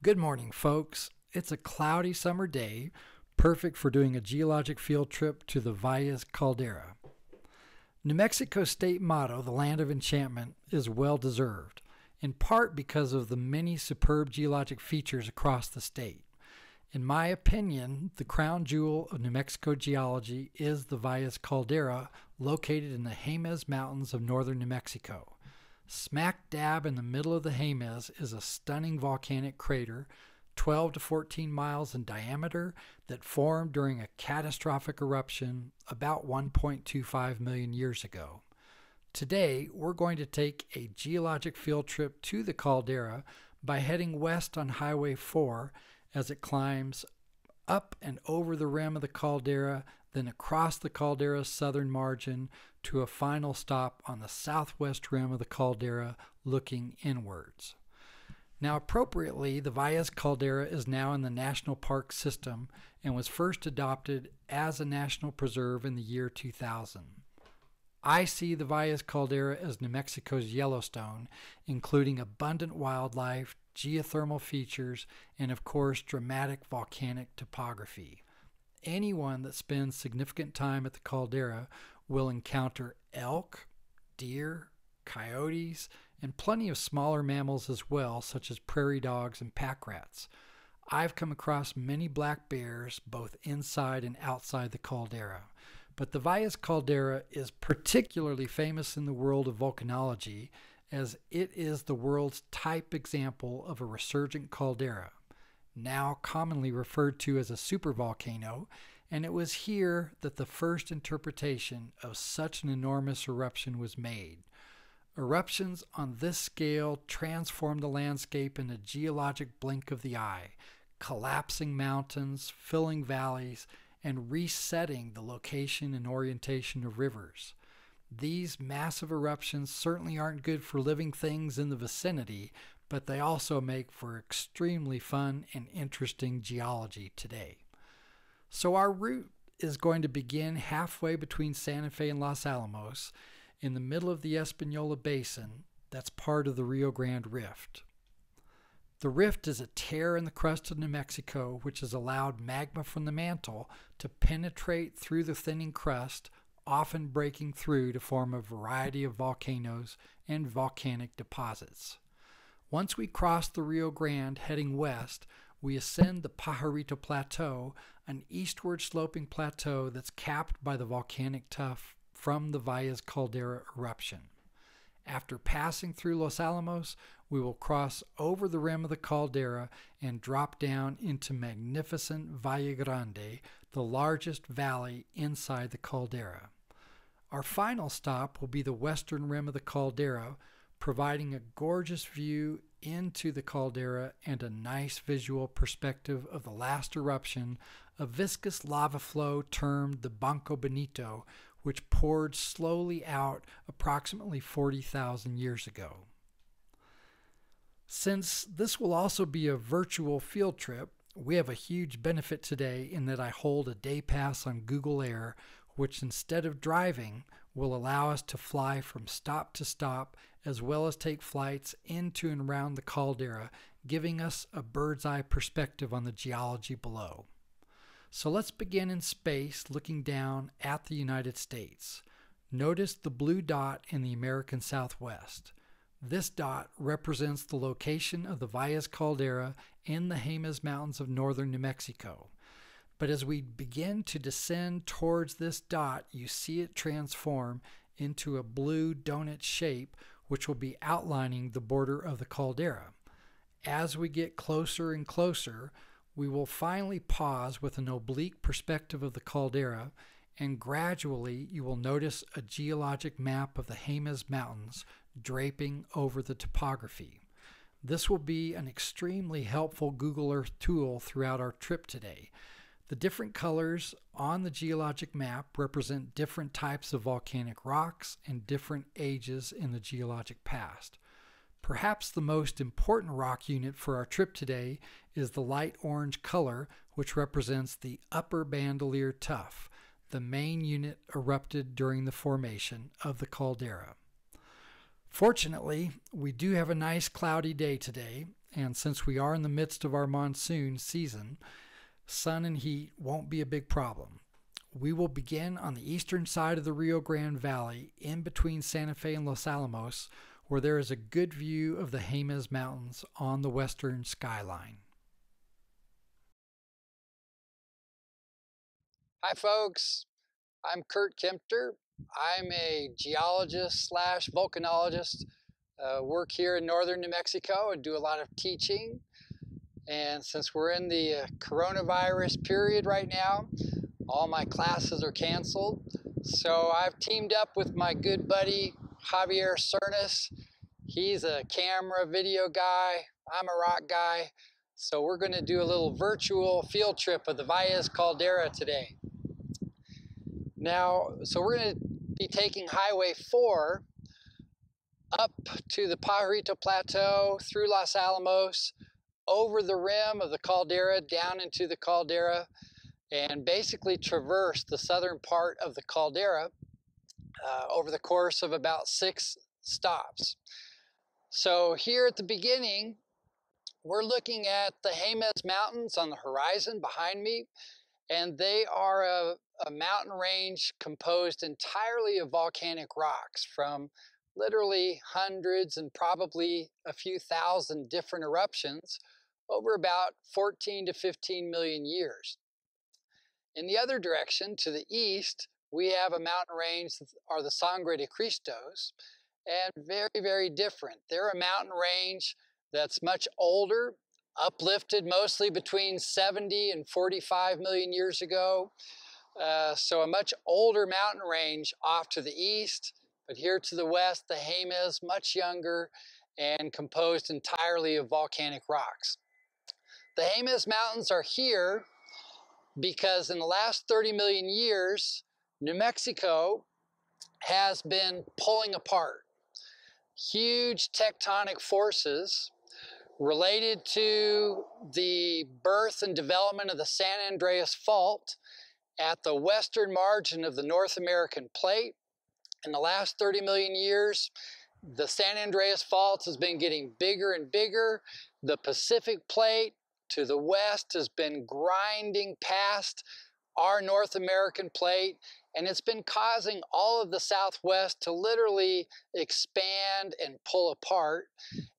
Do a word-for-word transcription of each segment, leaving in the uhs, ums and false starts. Good morning, folks. It's a cloudy summer day, perfect for doing a geologic field trip to the Valles Caldera. New Mexico's state motto, the land of enchantment, is well-deserved, in part because of the many superb geologic features across the state. In my opinion, the crown jewel of New Mexico geology is the Valles Caldera, located in the Jemez Mountains of northern New Mexico. Smack dab in the middle of the Jemez is a stunning volcanic crater, twelve to fourteen miles in diameter, that formed during a catastrophic eruption about one point two five million years ago. Today, we're going to take a geologic field trip to the caldera by heading west on Highway four as it climbs up and over the rim of the caldera, then across the caldera's southern margin to a final stop on the southwest rim of the caldera looking inwards. Now, appropriately, the Valles Caldera is now in the National Park system and was first adopted as a national preserve in the year two thousand. I see the Valles Caldera as New Mexico's Yellowstone, including abundant wildlife, geothermal features, and of course, dramatic volcanic topography. Anyone that spends significant time at the caldera will encounter elk, deer, coyotes, and plenty of smaller mammals as well, such as prairie dogs and pack rats. I've come across many black bears both inside and outside the caldera, but the Valles Caldera is particularly famous in the world of volcanology, as it is the world's type example of a resurgent caldera, now commonly referred to as a supervolcano, and it was here that the first interpretation of such an enormous eruption was made. Eruptions on this scale transform the landscape in a geologic blink of the eye, collapsing mountains, filling valleys, and resetting the location and orientation of rivers. These massive eruptions certainly aren't good for living things in the vicinity, but they also make for extremely fun and interesting geology today. So our route is going to begin halfway between Santa Fe and Los Alamos in the middle of the Española Basin that's part of the Rio Grande Rift. The rift is a tear in the crust of New Mexico which has allowed magma from the mantle to penetrate through the thinning crust, often breaking through to form a variety of volcanoes and volcanic deposits. Once we cross the Rio Grande heading west, we ascend the Pajarito Plateau, an eastward sloping plateau that's capped by the volcanic tuff from the Valles Caldera eruption. After passing through Los Alamos, we will cross over the rim of the caldera and drop down into magnificent Valle Grande, the largest valley inside the caldera. Our final stop will be the western rim of the caldera, providing a gorgeous view into the caldera and a nice visual perspective of the last eruption, a viscous lava flow termed the Banco Benito, which poured slowly out approximately forty thousand years ago. Since this will also be a virtual field trip, we have a huge benefit today in that I hold a day pass on Google Air, which instead of driving, will allow us to fly from stop to stop, as well as take flights into and around the caldera, giving us a bird's eye perspective on the geology below. So let's begin in space, looking down at the United States. Notice the blue dot in the American Southwest. This dot represents the location of the Valles Caldera in the Jemez Mountains of northern New Mexico. But as we begin to descend towards this dot, you see it transform into a blue donut shape, which will be outlining the border of the caldera. As we get closer and closer, we will finally pause with an oblique perspective of the caldera, and gradually you will notice a geologic map of the Jemez Mountains draping over the topography. This will be an extremely helpful Google Earth tool throughout our trip today. The different colors on the geologic map represent different types of volcanic rocks and different ages in the geologic past. Perhaps the most important rock unit for our trip today is the light orange color, which represents the upper bandelier tuff, the main unit erupted during the formation of the caldera. Fortunately, we do have a nice cloudy day today, And since we are in the midst of our monsoon season, sun and heat won't be a big problem. We will begin on the eastern side of the Rio Grande Valley, in between Santa Fe and Los Alamos, where there is a good view of the Jemez Mountains on the western skyline. Hi folks, I'm Kirt Kempter. I'm a geologist slash volcanologist. Uh, work here in northern New Mexico and do a lot of teaching. And since we're in the uh, coronavirus period right now, all my classes are canceled. So I've teamed up with my good buddy, Javier Sernas. He's a camera video guy. I'm a rock guy. So we're going to do a little virtual field trip of the Valles Caldera today. Now, so we're going to be taking Highway four up to the Pajarito Plateau, through Los Alamos, over the rim of the caldera, down into the caldera, and basically traverse the southern part of the caldera uh, over the course of about six stops. So here at the beginning, we're looking at the Jemez Mountains on the horizon behind me, and they are a, a mountain range composed entirely of volcanic rocks from literally hundreds and probably a few thousand different eruptions over about fourteen to fifteen million years. In the other direction, to the east, we have a mountain range that are the Sangre de Cristos, and very, very different. They're a mountain range that's much older, uplifted mostly between seventy and forty-five million years ago. Uh, so a much older mountain range off to the east. But here to the west, the Jemez, much younger and composed entirely of volcanic rocks. The Jemez Mountains are here because in the last thirty million years, New Mexico has been pulling apart. Huge tectonic forces related to the birth and development of the San Andreas Fault at the western margin of the North American Plate. In the last thirty million years, the San Andreas Fault has been getting bigger and bigger. The Pacific Plate to the west has been grinding past our North American Plate, and it's been causing all of the Southwest to literally expand and pull apart.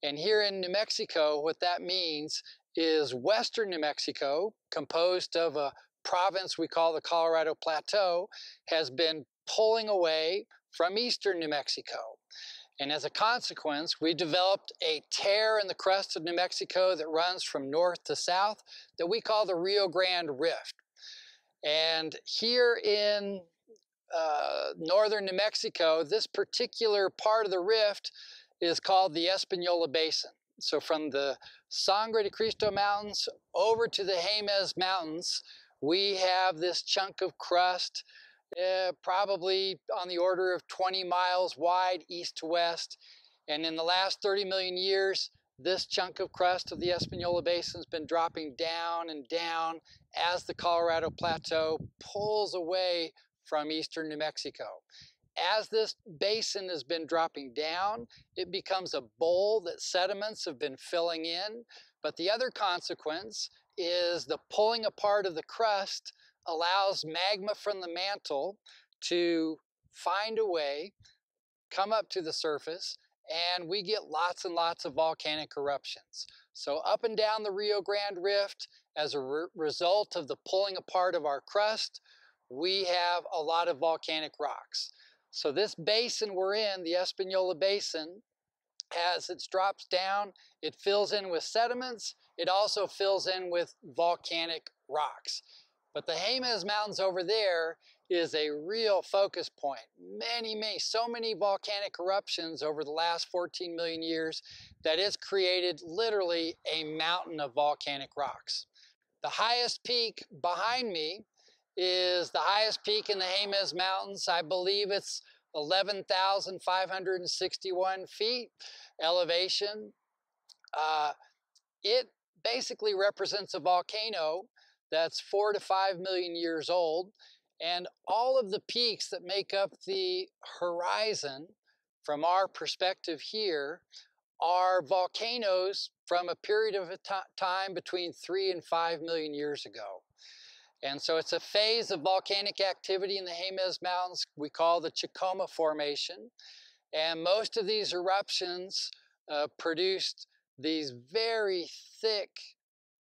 And here in New Mexico, what that means is western New Mexico, composed of a province we call the Colorado Plateau, has been pulling away from eastern New Mexico. And as a consequence, we developed a tear in the crust of New Mexico that runs from north to south that we call the Rio Grande Rift. And here in uh, northern New Mexico, this particular part of the rift is called the Española Basin. So from the Sangre de Cristo Mountains over to the Jemez Mountains, we have this chunk of crust Uh, probably on the order of twenty miles wide east to west. And in the last thirty million years, this chunk of crust of the Española Basin has been dropping down and down as the Colorado Plateau pulls away from eastern New Mexico. As this basin has been dropping down, it becomes a bowl that sediments have been filling in. But the other consequence is the pulling apart of the crust allows magma from the mantle to find a way, come up to the surface, and we get lots and lots of volcanic eruptions. So up and down the Rio Grande Rift, as a re result of the pulling apart of our crust, we have a lot of volcanic rocks. So this basin we're in, the Española Basin, as it drops down, it fills in with sediments. It also fills in with volcanic rocks. But the Jemez Mountains over there is a real focus point. Many, many, so many volcanic eruptions over the last fourteen million years that it's created literally a mountain of volcanic rocks. The highest peak behind me is the highest peak in the Jemez Mountains. I believe it's eleven thousand five hundred sixty-one feet elevation. Uh, it basically represents a volcano that's four to five million years old. And all of the peaks that make up the horizon from our perspective here are volcanoes from a period of time between three and five million years ago. And so it's a phase of volcanic activity in the Jemez Mountains we call the Chicoma Formation. And most of these eruptions uh, produced these very thick,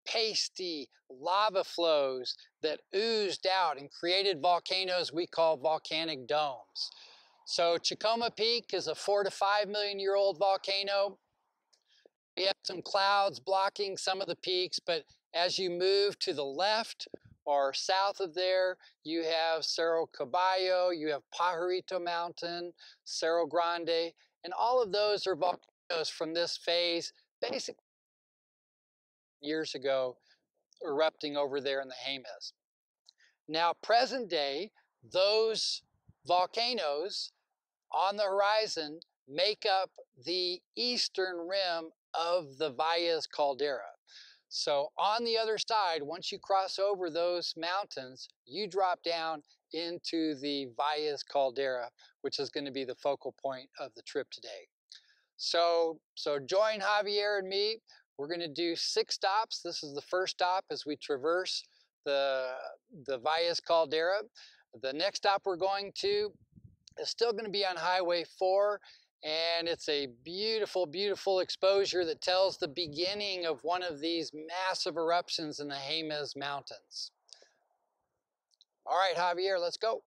pasty lava flows that oozed out and created volcanoes we call volcanic domes. So Chicoma Peak is a four to five million year old volcano. We have some clouds blocking some of the peaks, but as you move to the left or south of there, you have Cerro Caballo, you have Pajarito Mountain, Cerro Grande, and all of those are volcanoes from this phase, basically years ago, erupting over there in the Jemez. Now, present day, those volcanoes on the horizon make up the eastern rim of the Valles Caldera. So on the other side, once you cross over those mountains, you drop down into the Valles Caldera, which is going to be the focal point of the trip today. So, so join Javier and me. We're going to do six stops. This is the first stop as we traverse the, the Valles Caldera. The next stop we're going to is still going to be on Highway four, and it's a beautiful, beautiful exposure that tells the beginning of one of these massive eruptions in the Jemez Mountains. All right, Javier, let's go.